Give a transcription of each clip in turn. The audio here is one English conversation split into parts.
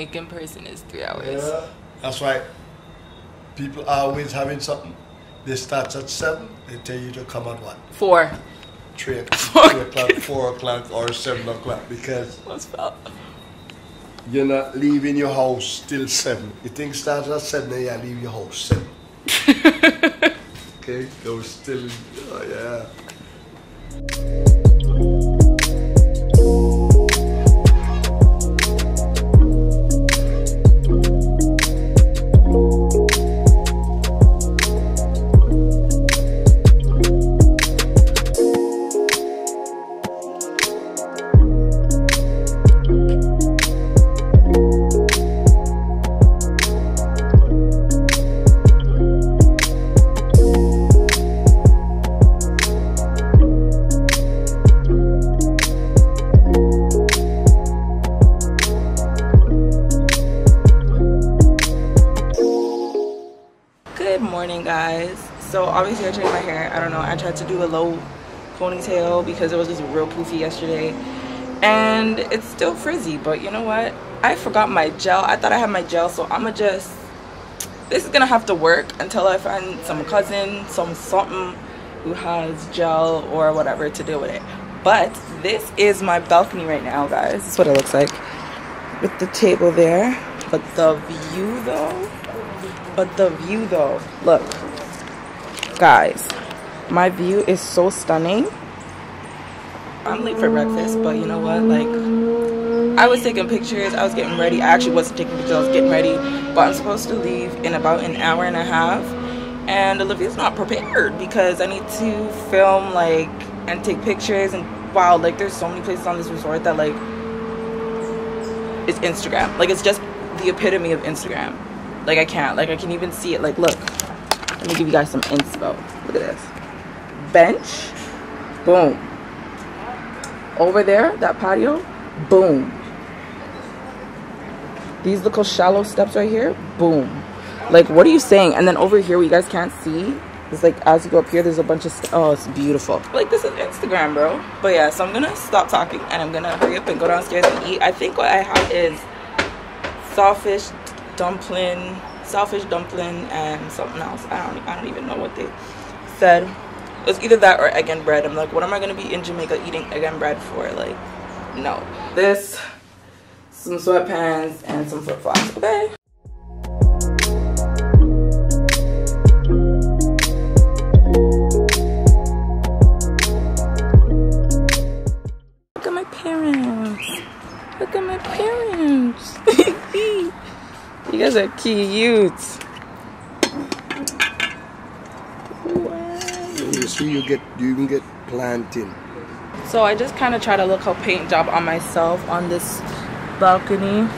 Jamaican person is 3 hours. Yeah, that's right. People are always having something. They start at 7, they tell you to come at what? 4. 3 o'clock, 4 o'clock, or 7 o'clock, because you're not leaving your house till 7. You think starts at 7, then you leave your house 7. Okay, go still, oh yeah. So obviously I changed my hair. I don't know, I tried to do a low ponytail because it was just real poofy yesterday, and it's still frizzy. But you know what, I forgot my gel. I thought I had my gel, so I'ma just, this is gonna have to work until I find some cousin, something who has gel or whatever to deal with it. But this is my balcony right now, guys. This is what it looks like with the table there. But the view though, look guys, my view is so stunning. I'm late for breakfast, but you know what, like, I was taking pictures, I was getting ready. I actually wasn't taking pictures, I was getting ready, but I'm supposed to leave in about an hour and a half, and Olivia's not prepared because I need to film, like, and take pictures. And wow, like, there's so many places on this resort that, like, it's Instagram, like, it's just the epitome of Instagram. Like, I can't, like, I can even see it, like, look. Let me give you guys some inspo. Look at this. Bench. Boom. Over there, that patio. Boom. These little shallow steps right here. Boom. Like, what are you saying? And then over here, what you guys can't see, it's like, as you go up here, there's a bunch of... Oh, it's beautiful. Like, this is Instagram, bro. But yeah, so I'm going to stop talking, and I'm going to hurry up and go downstairs and eat. I think what I have is saltfish dumpling and something else. I don't even know what they said. It was either that or egg and bread. I'm like, what am I gonna be in Jamaica eating egg and bread for? Like, no. This, some sweatpants, and some flip-flops. Okay. Look at my parents. Look at my parents. You guys are cute. You see, you even get planting. So I just kind of try to look a paint job on myself on this balcony.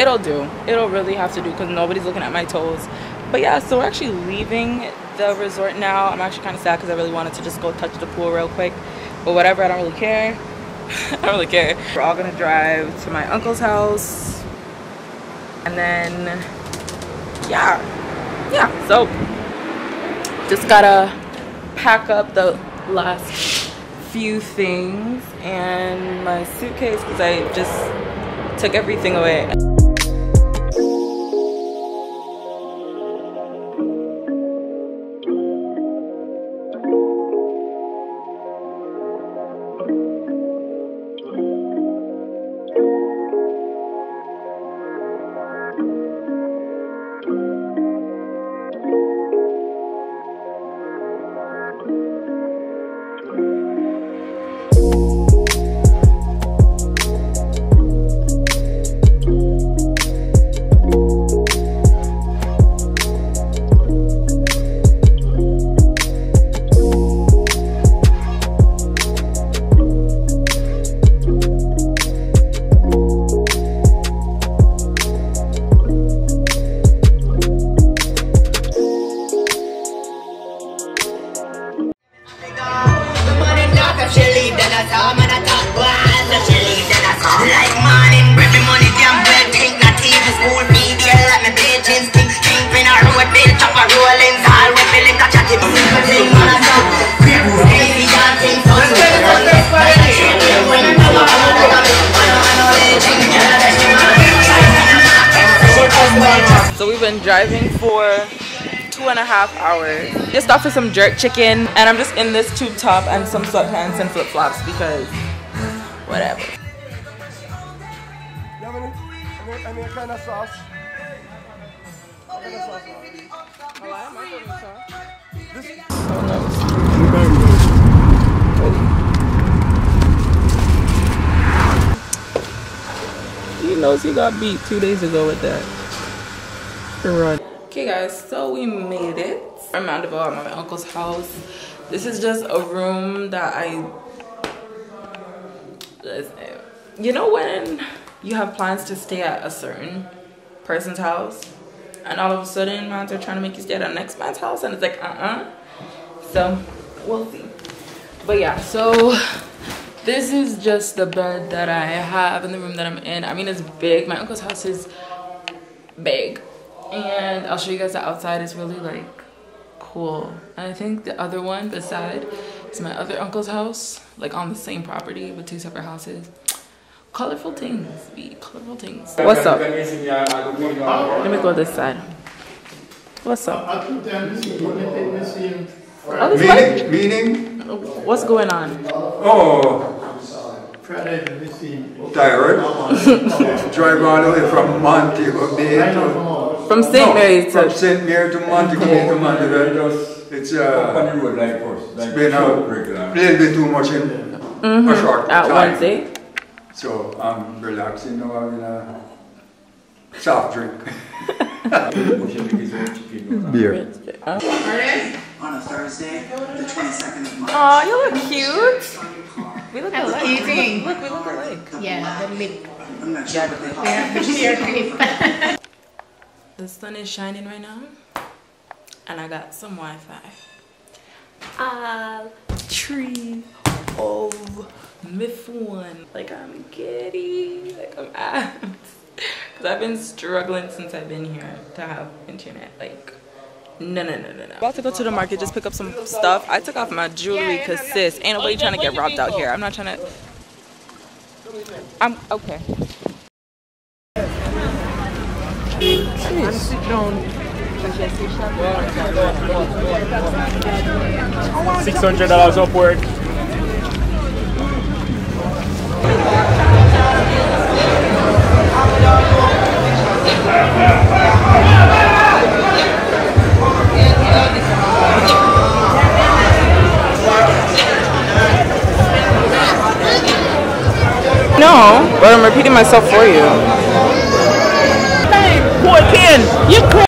It'll do. It'll really have to do because nobody's looking at my toes. But yeah, so we're actually leaving the resort now. I'm actually kind of sad because I really wanted to just go touch the pool real quick. But whatever, I don't really care. I don't really care. We're all gonna drive to my uncle's house. And then, yeah, so just gotta pack up the last few things and my suitcase because I just took everything away. So we've been driving for 2.5 hours. Just stopped for some jerk chicken, and I'm just in this tube top and some sweatpants and flip-flops because whatever. Any kind of sauce? He knows he got beat 2 days ago with that. Run. Okay guys, so we made it. I'm at my uncle's house. This is just a room that you know when you have plans to stay at a certain person's house and all of a sudden mans are trying to make you stay at the next man's house and it's like so we'll see. But yeah, so this is just the bed that I have in the room that I'm in. I mean, it's big. My uncle's house is big, and I'll show you guys the outside. Is really like cool. And I think the other one beside is my other uncle's house, like on the same property but two separate houses. Colorful things, be colorful things. What's up? Let me go this side. What's up? Oh, meaning? What's going on? Oh, tired. Drive all the way from Montego Bay to... From St. Mary's to... From St. Mary to Montego Bay to Montego. It's been a little bit too much in a short time. At Wednesday? So I'm relaxing now, I'm in a soft drink. Beer. On a Thursday, the 22nd of March. Aw, you look cute. We look alike. Look, we look alike. Yeah, the lip. I'm not sure what they are. The sun is shining right now, and I got some Wi-Fi. Trees of Mifflin. Like, I'm giddy, like I'm amped, because I've been struggling since I've been here to have internet. Like, no. About to go to the market, just pick up some stuff. I took off my jewelry because sis, ain't nobody trying to get robbed out here. I'm not trying to. I'm okay. $600 upward. No, but I'm repeating myself for you. Hey, 14. You